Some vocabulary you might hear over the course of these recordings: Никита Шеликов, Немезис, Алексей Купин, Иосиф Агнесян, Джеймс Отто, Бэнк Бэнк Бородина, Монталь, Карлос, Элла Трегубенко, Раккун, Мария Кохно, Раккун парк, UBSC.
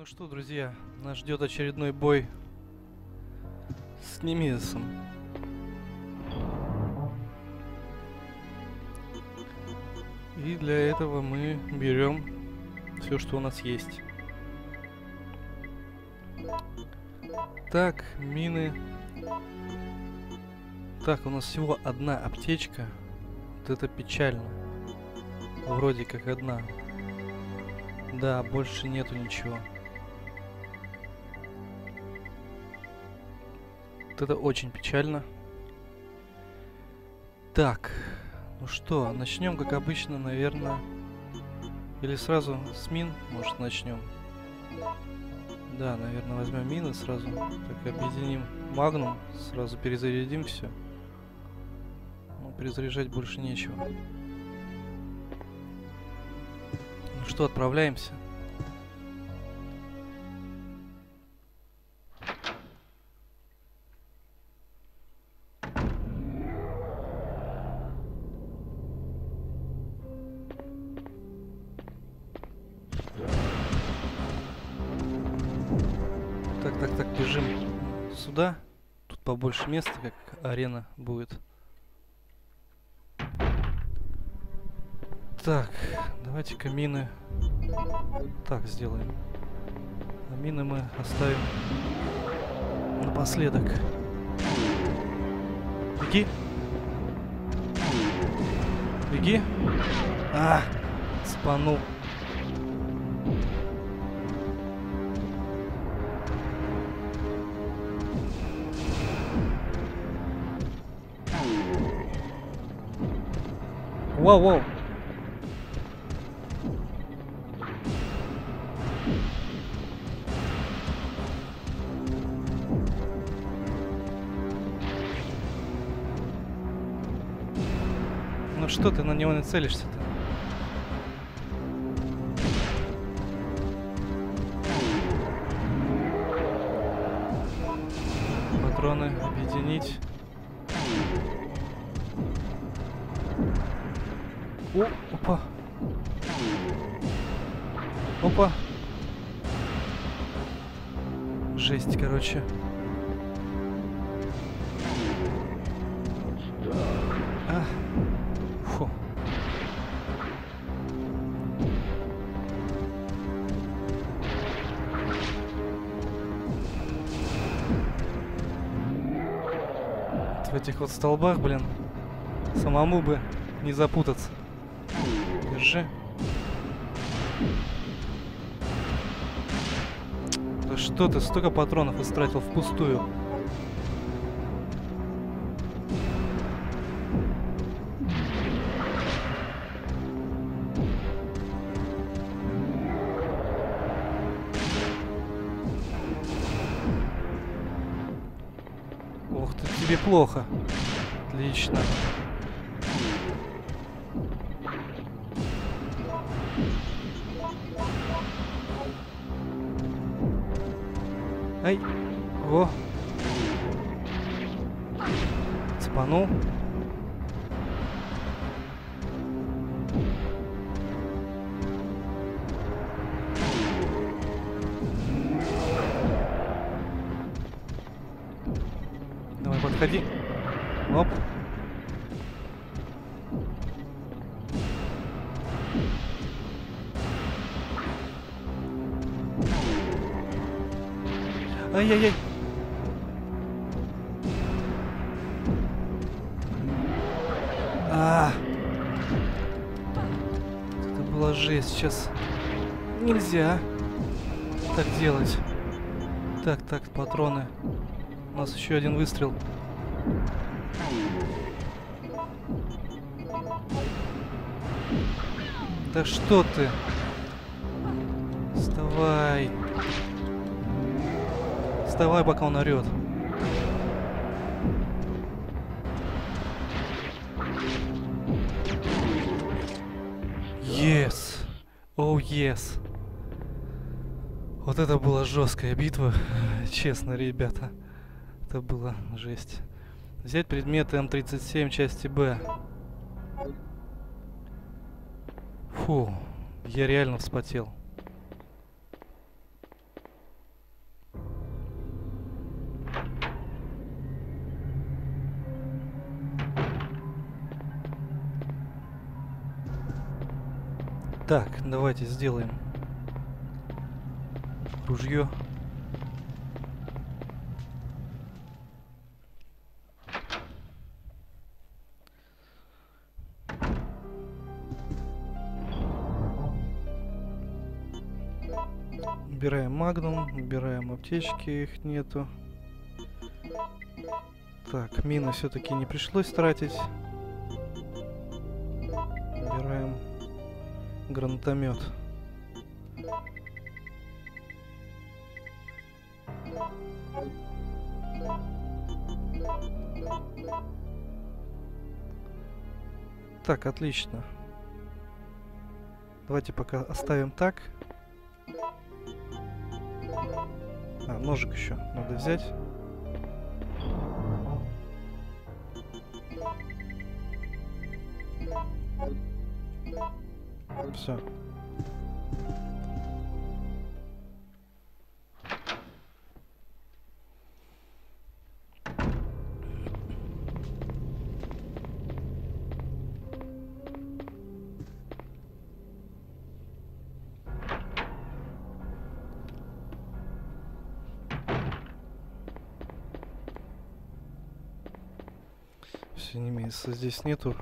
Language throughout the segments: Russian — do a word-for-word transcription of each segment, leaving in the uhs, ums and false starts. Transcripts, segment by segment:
Ну что, друзья, нас ждет очередной бой с Немезисом. И для этого мы берем все, что у нас есть. Так, мины. Так, у нас всего одна аптечка. Вот это печально. Вроде как одна. Да, больше нету ничего. Вот это очень печально. Так, ну что, начнем, как обычно, наверное. Или сразу с мин, может, начнем. Да, наверное, возьмем мины сразу. Так, объединим магнум, сразу перезарядим все. Но перезаряжать больше нечего. Ну что, отправляемся. Так, так, так, бежим сюда. Тут побольше места, как арена будет. Так, давайте-ка мины так сделаем. А мины мы оставим напоследок. Беги. Беги. А, спанул. Воу-воу. Ну что ты на него не целишься-то? Патроны объединить. О, опа. Опа. Жесть, короче. А. Фу. Вот в этих вот столбах, блин, самому бы не запутаться. Да что ты, столько патронов истратил впустую. Ох ты, тебе плохо. Отлично. Ай, во. Цепанул. Давай, подходи. Оп. Ай-яй-яй. А, это была жесть. Сейчас нельзя так делать. Так, так, патроны. У нас еще один выстрел. Да что ты? Вставай. Давай, пока он орет. Yes. Оу, oh, yes. Вот это была жесткая битва. Честно, ребята. Это была жесть. Взять предметы эм тридцать семь части Б. Фу. Я реально вспотел. Так, давайте сделаем ружье. Убираем магнум, убираем аптечки, их нету. Так, мины все-таки не пришлось тратить. Убираем гранатомет. Так, отлично. Давайте пока оставим так. А, ножик еще надо взять. Все. Все, Немезиса здесь нету.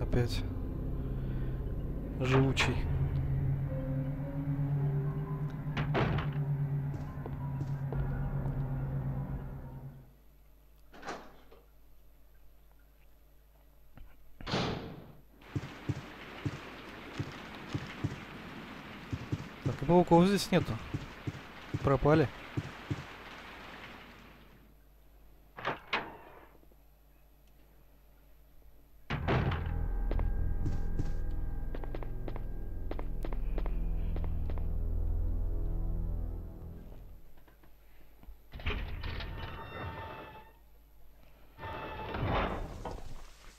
Опять живучий. Так, и пауков здесь нету. Пропали.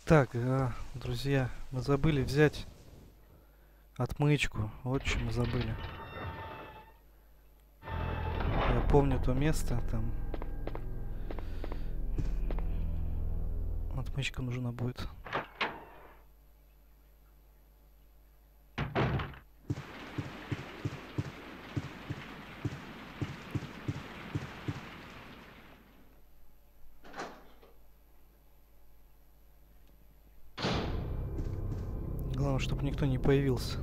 Так, а, друзья, мы забыли взять отмычку. Вот что мы забыли. Я помню то место, там отмычка нужна будет. Чтобы никто не появился.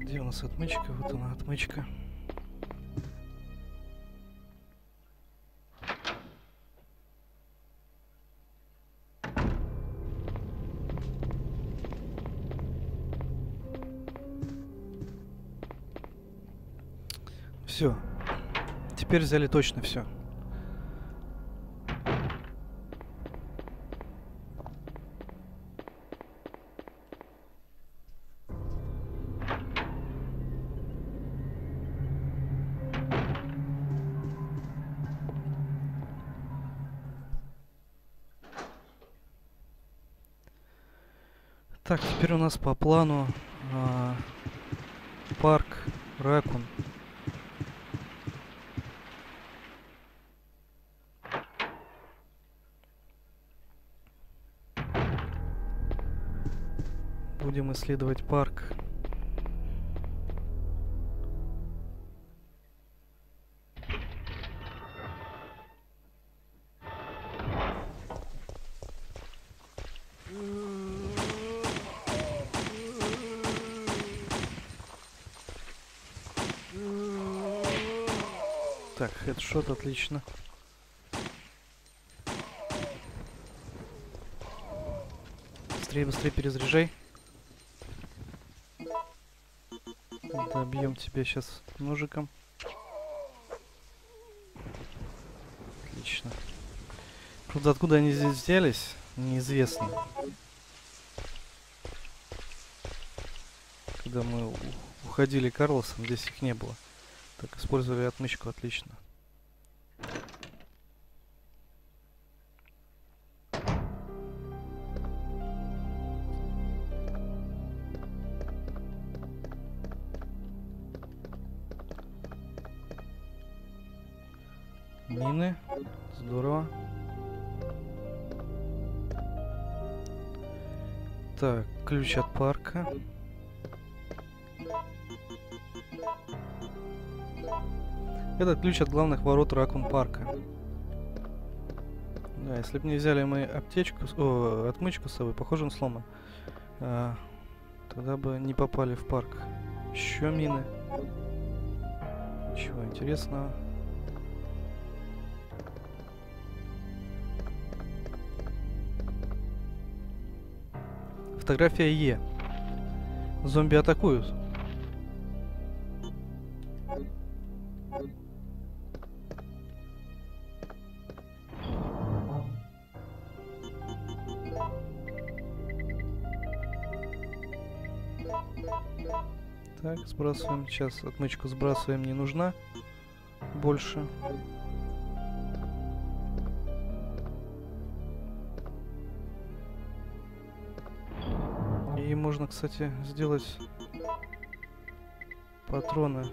Где у нас отмычка? Вот она, отмычка. Все. Теперь взяли точно все. Так, теперь у нас по плану э, парк Раккун. Будем исследовать парк. Так, хедшот, отлично. Быстрее, быстрее перезаряжай. Добьем тебя сейчас ножиком. Правда, откуда они здесь взялись, неизвестно. Когда мы уходили Карлосом, здесь их не было. Так, использовали отмычку, отлично. Мины, здорово. Так, ключ от парка. Этот ключ от главных ворот Раккун парка. Да, если бы не взяли мы аптечку, о, отмычку с собой, похоже, он сломан. А, тогда бы не попали в парк. Еще мины. Ничего интересного. Фотография Е. Зомби атакуют. Так, сбрасываем. Сейчас отмычку сбрасываем, не нужна больше. И можно, кстати, сделать патроны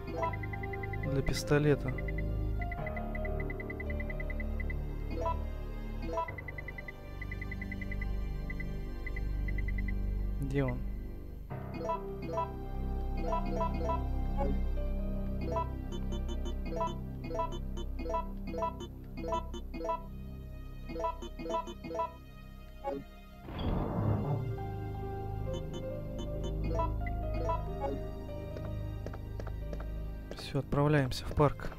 для пистолета. Где он? Все, отправляемся в парк.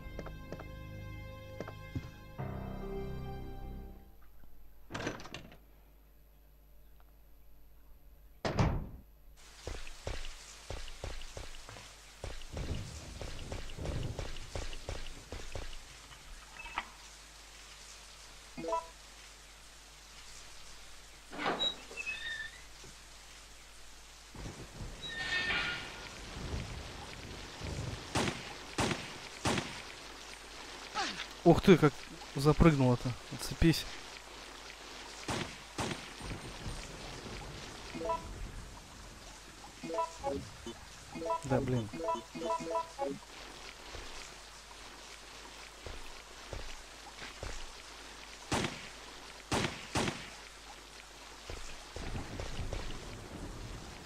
Ух ты, как запрыгнула-то. Отцепись. Да, блин.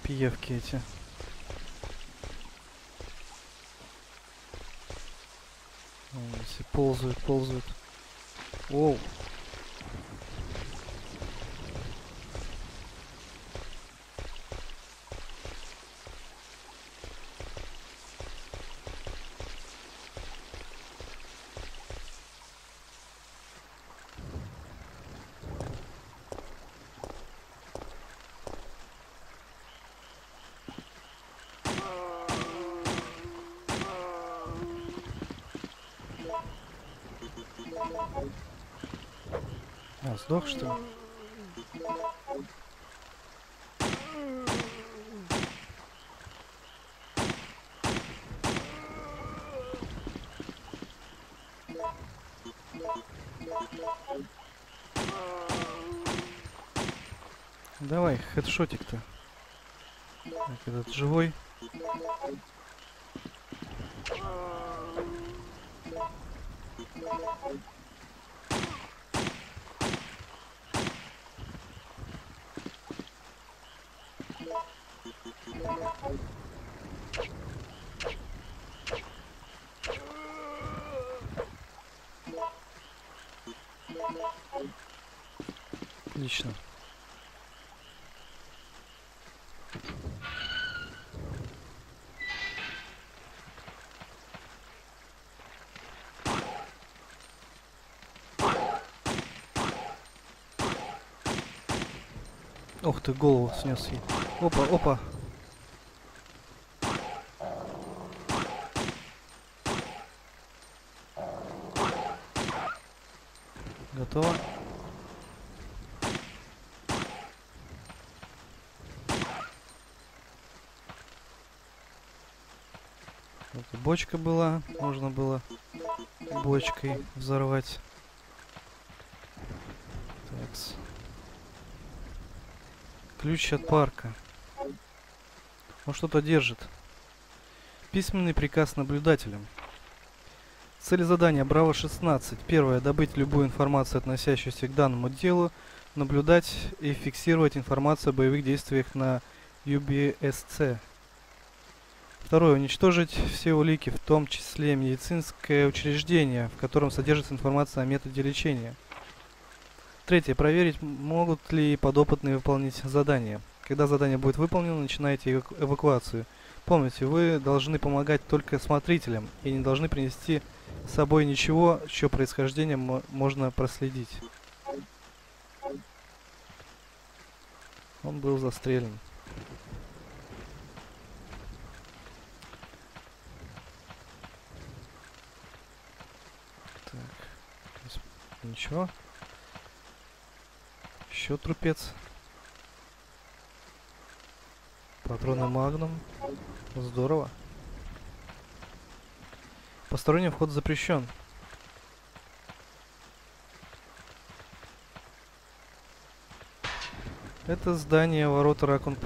Пиявки эти. Ползают, ползают. Оу. А, сдох, что ли? Давай, хедшотик-то. Так, этот живой. Отлично. Ох ты, голову снес ей. Опа, опа. Готово. Вот и бочка была, можно было бочкой взорвать. Так-с. Ключ от парка. Он что-то держит. Письменный приказ наблюдателям. Цель задания Браво шестнадцать. Первое. Добыть любую информацию, относящуюся к данному делу. Наблюдать и фиксировать информацию о боевых действиях на ю би эс си. Второе. Уничтожить все улики, в том числе медицинское учреждение, в котором содержится информация о методе лечения. Третье. Проверить, могут ли подопытные выполнить задание. Когда задание будет выполнено, начинайте эваку эвакуацию. Помните, вы должны помогать только смотрителям и не должны принести с собой ничего, чье происхождение можно проследить. Он был застрелен. Так, ничего. Еще трупец. Патроны магнум. Здорово. Посторонний вход запрещен. Это здание ворота Раккун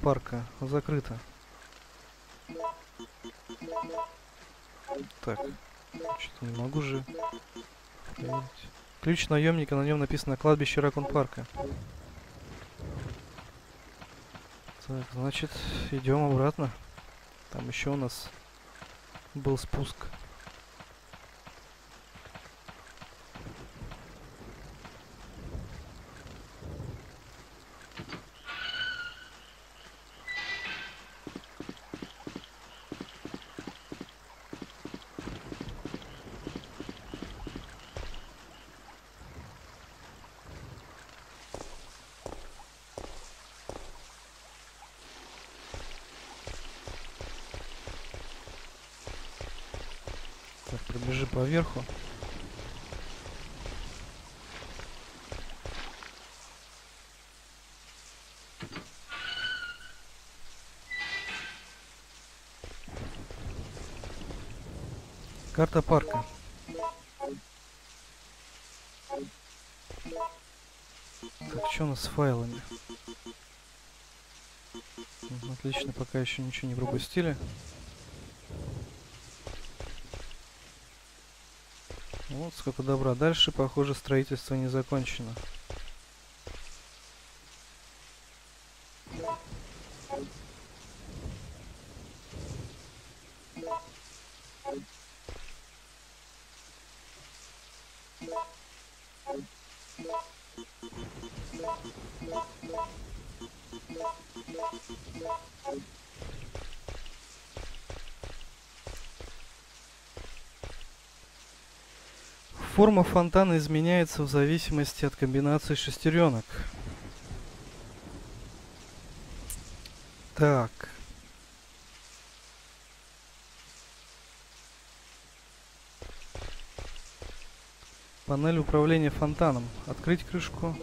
парка. Закрыто. Так. Что-то не могу же. Ключ наемника, на нем написано кладбище Раккун парка. Так, значит, идем обратно. Там еще у нас был спуск. Пробежи по верху. Карта парка. Так, что у нас с файлами? Отлично, пока еще ничего не пропустили. Вот сколько добра. Дальше, похоже, строительство не закончено. Форма фонтана изменяется в зависимости от комбинации шестеренок. Так. Панель управления фонтаном. Открыть крышку.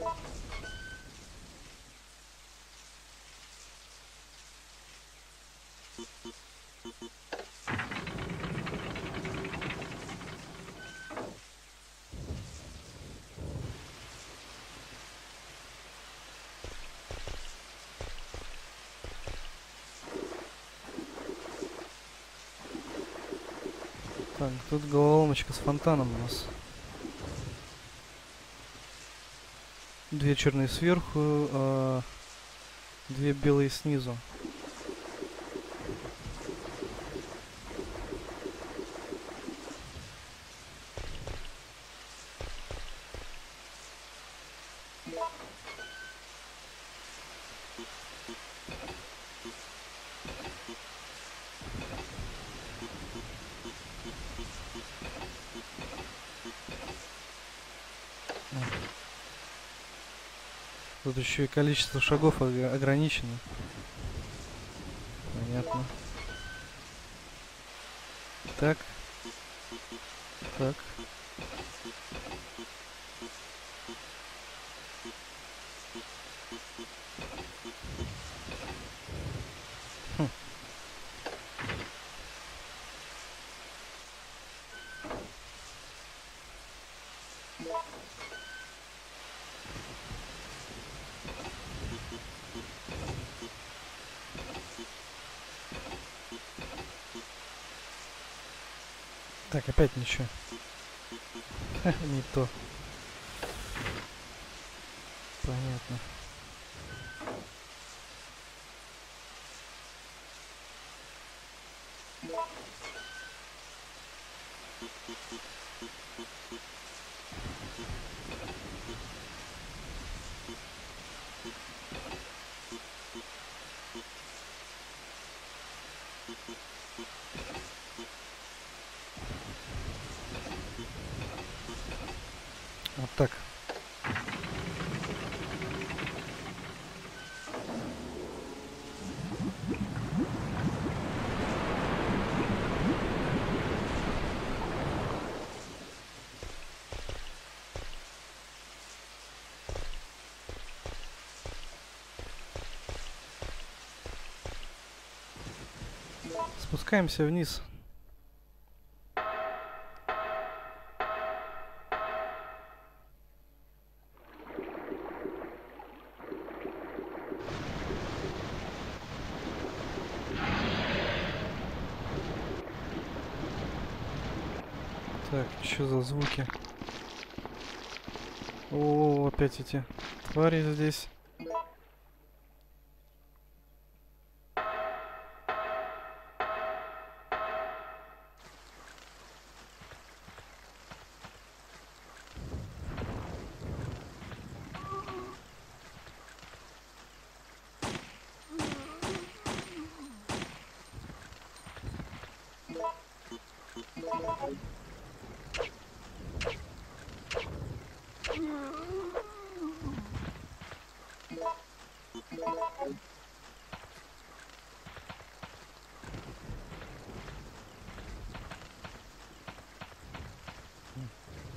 Так, тут головоломочка с фонтаном у нас. Две черные сверху, а две белые снизу. Тут еще и количество шагов ограничено. Понятно. Так. Так. Хм. Так, опять ничего. Не то. Понятно. Вот так. Спускаемся вниз. Так, что за звуки? О, опять эти твари здесь.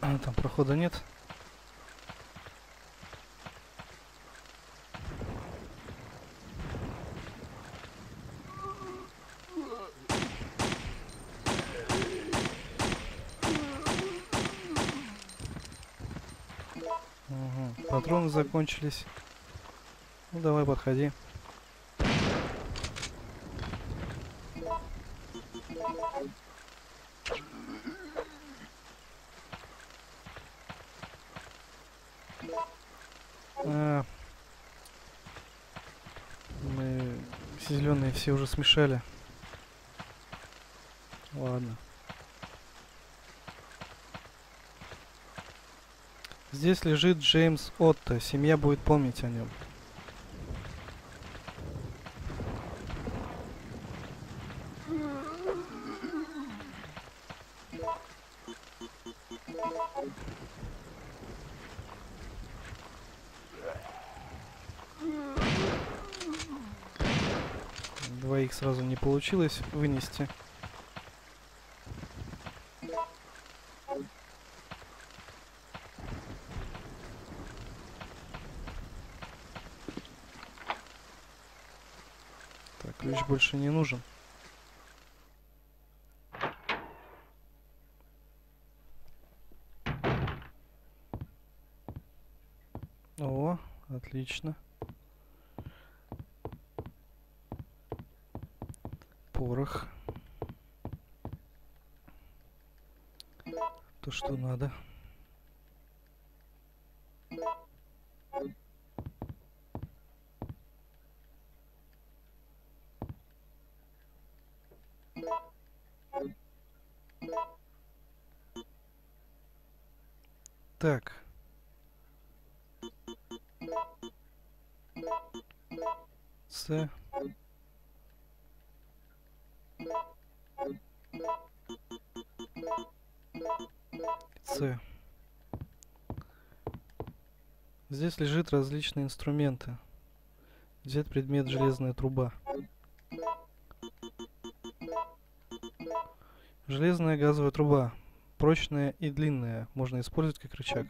А, там прохода нет. Патроны закончились. Ну давай, подходи. А, мы зеленые все уже смешали. Ладно. Здесь лежит Джеймс Отто. Семья будет помнить о нем. Двоих сразу не получилось вынести. Ключ больше не нужен. О, отлично. Порох. То, что надо. Так. С. С. Здесь лежит различные инструменты. Взять предмет железная труба. Железная газовая труба. Прочная и длинная. Можно использовать как рычаг.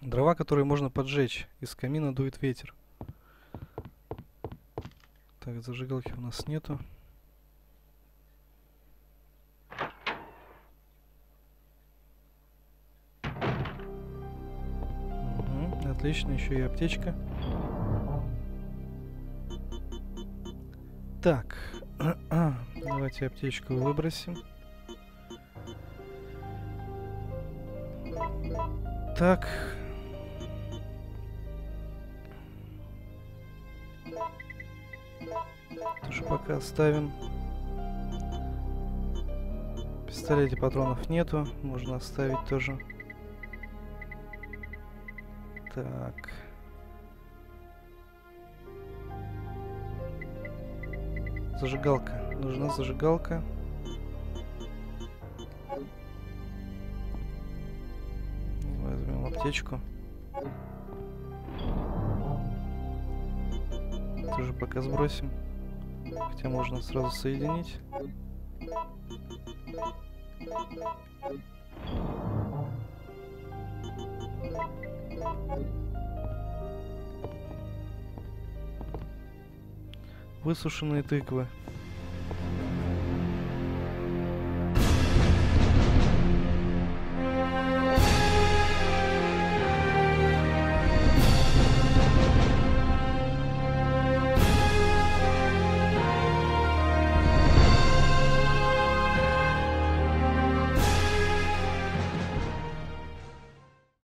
Дрова, которые можно поджечь. Из камина дует ветер. Так, зажигалки у нас нету. Угу, отлично, еще и аптечка. Так, давайте аптечку выбросим. Так. Тоже пока оставим. В пистолете патронов нету, можно оставить тоже. Так. Зажигалка. Нужна зажигалка. Возьмем аптечку. Тоже пока сбросим. Хотя можно сразу соединить. Высушенные тыквы.